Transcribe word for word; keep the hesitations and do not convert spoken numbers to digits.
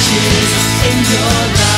riches in your life.